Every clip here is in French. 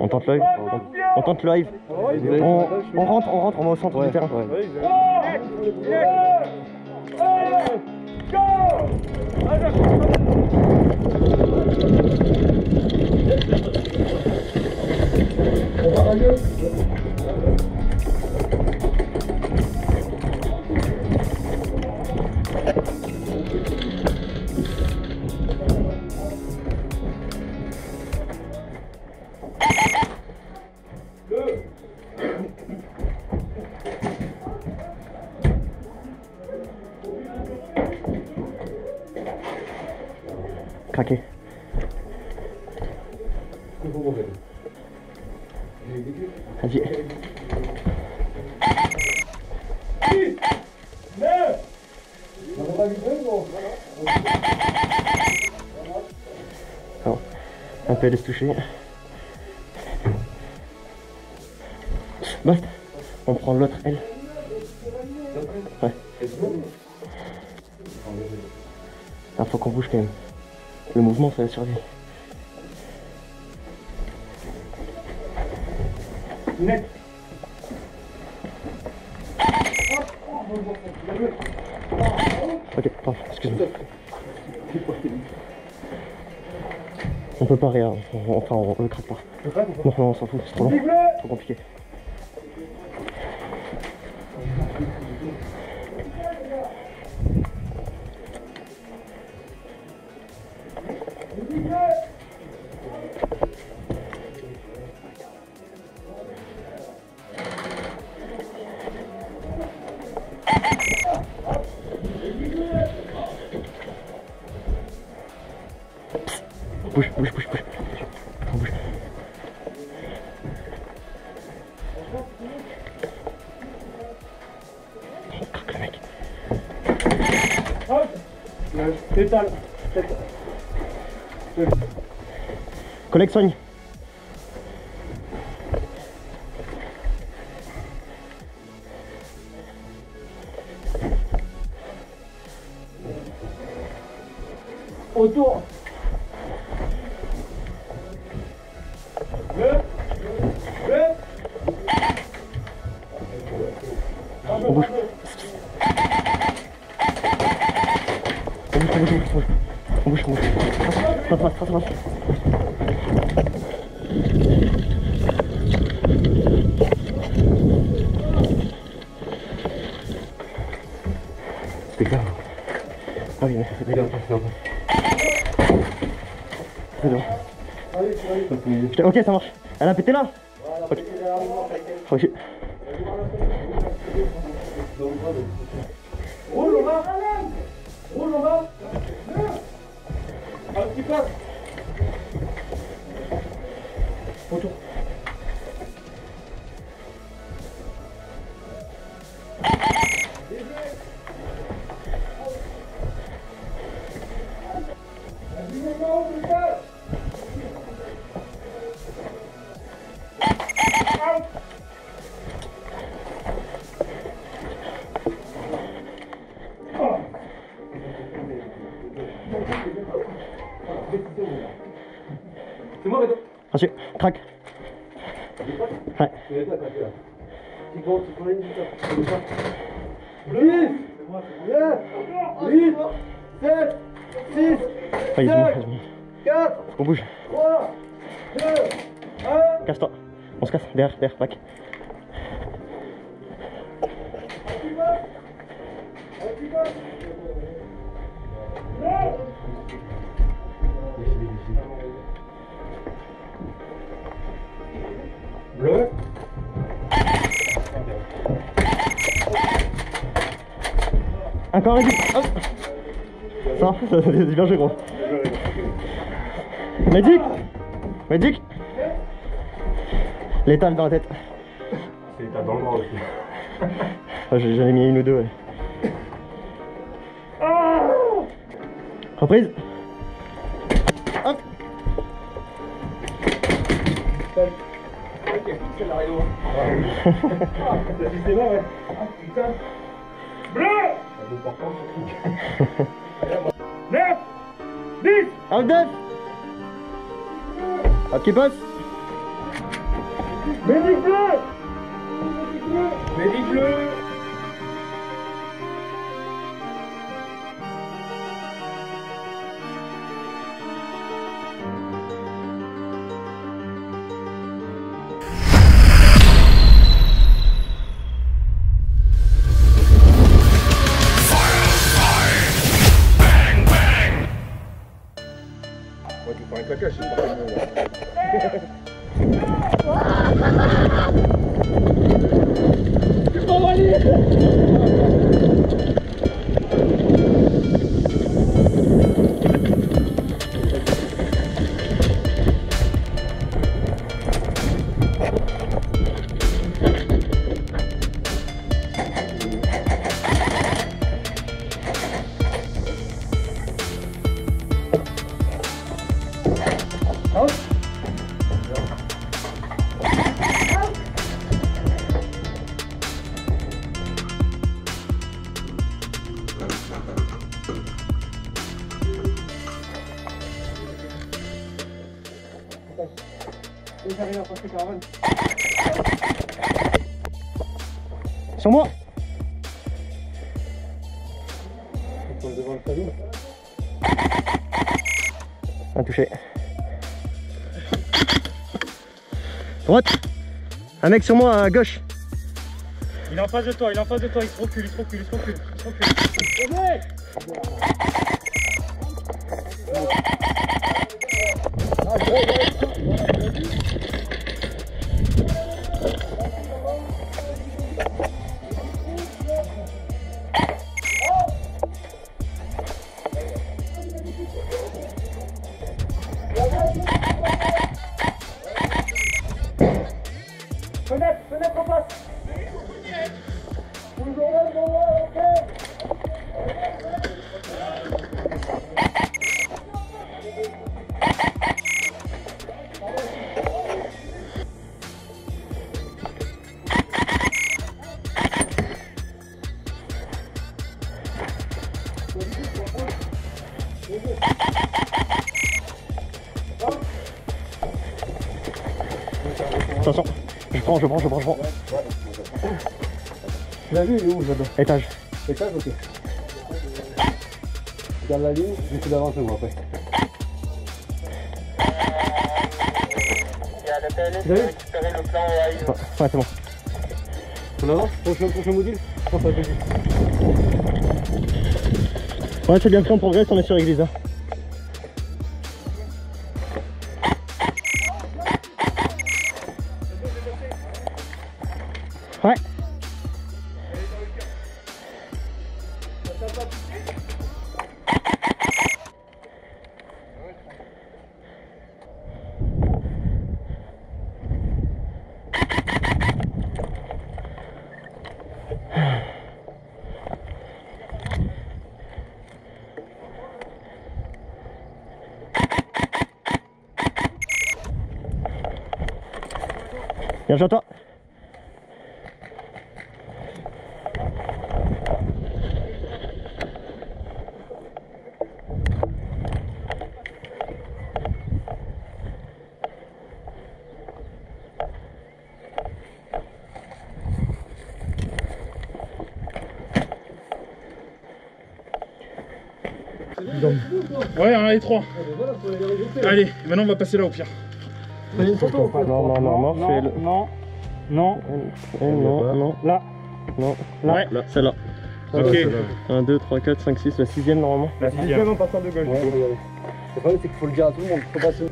On tente live. On tente live. On rentre, on va au centre du terrain. Craqué. Vas-y. 8, 9. Bon, on peut aller se toucher. Bast, on prend l'autre aile. Ouais. Il faut qu'on bouge quand même. Le mouvement, ça va survivre. Net. Ok, pardon, excuse-moi. On peut pas rien, enfin on le craque pas. Non, non, on s'en fout, c'est trop long, trop compliqué. Bouge. On bouge. Il craque le mec. Hop. Pétale. Collègue, soigne. Autour. On bouge. Passe. C'était grave. Ah oui, c'est grave. C'est bon. Putain, ok, ça marche. Elle a pété là. Ok. Roule en bas. Un petit peu. Retour. C'est moi, Béto. Monsieur, craque. Ouais. On bouge. 3, 2, 1. Casse-toi. On se casse. Derrière, back. Bleu. Encore un coup. Hop. Ça c'est bien joué, gros. Magic. L'étale dans la tête. C'est l'étale dans le bras aussi. J'en ai mis une ou deux, ouais. Reprise. Hop. Bleu. 9, 10. Un, deux. Hop, qui passe. Médic bleu. Ouais, tu fais un claquage, c'est pas mieux là. Tu peux envoyer. J'arrive à passer caravane. Sur moi. On passe devant le salon. Un touché. Droite. Un mec sur moi à gauche. Il est en face de toi, il se recule, il se recule. Venez. Fenêtre en place. Attention, je prends. Tu l'as vu, il est où là-dedans? Étage. Étage, ok. Regarde la ligne, j'ai fait d'avance moi après. Tu l'as vu? Ouais, c'est bon. On avance, prochain module. Oh, ça va être bon. Ouais, c'est bien pris, on progresse, on est sur l'église. Hein. Ouais. Viens, j'entends. Donc. Ouais, on a les trois. Allez, maintenant on va passer là au pire. T'as une photo? Non. Là. Non. Là. Ouais. Là, celle-là. Ok. 1, 2, 3, 4, 5, 6, la sixième normalement. La sixième en passant de gauche. Le problème c'est qu'il faut le dire à tout le monde. Faut passer.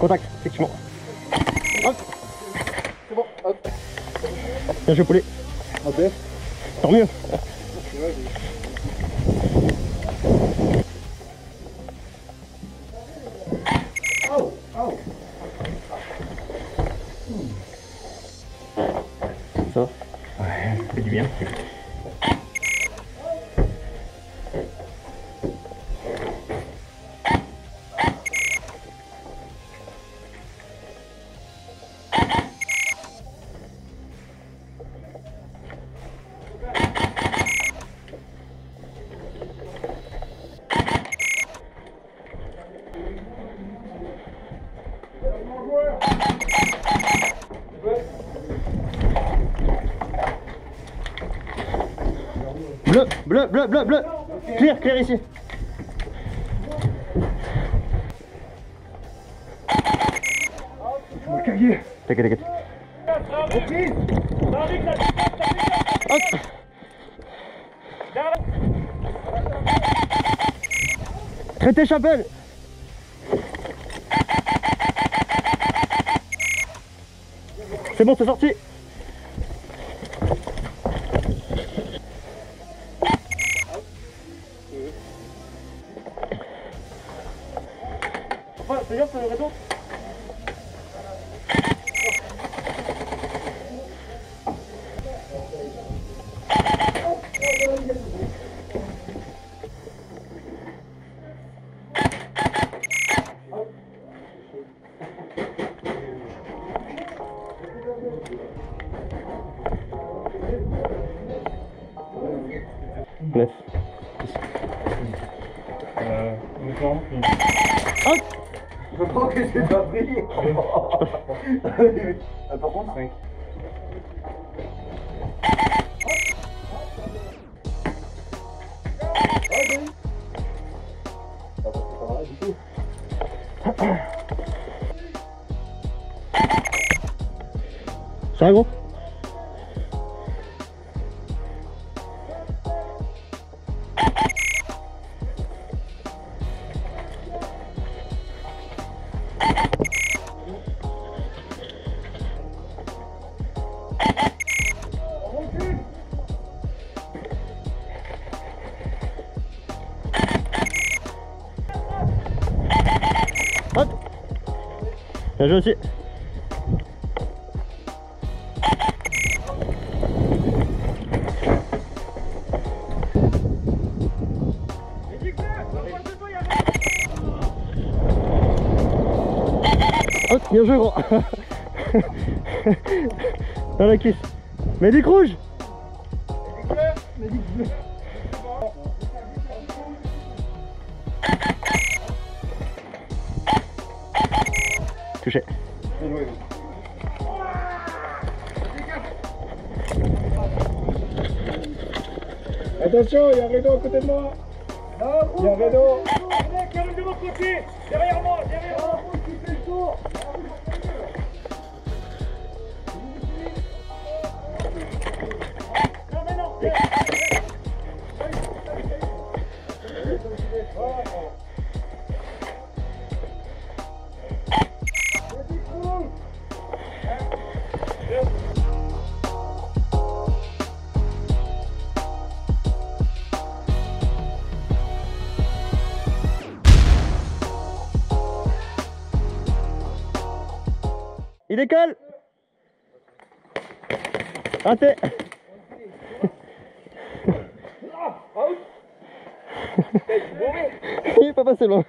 Contact, effectivement. Hop. C'est bon, hop. Bien joué poulet. Ok. Tant mieux. Ça va? Ouais, ça fait du bien. Bleu, bleu, bleu, bleu, bleu. Okay. Clair, clair ici. Je vais le cahier. T'inquiète, t'inquiète. Hop. Traité Chapelle. C'est bon, c'est sorti. C'est bien, c'est le réseau. Neuf. Hop. Je comprends que c'est pas pris. Par contre 5. Ça va gros? Hop. Bien joué aussi. Hop, bien joué gros. Dans la cuisse. Médic rouge. Médic bleu. Touché. Attention, il y a un rideau à côté de moi. Il y a un rideau. Il arrive de l'autre côté. Derrière moi, derrière moi. Il fait le tour. Non, mais non. Il décolle. Raté. Il est pas passé loin.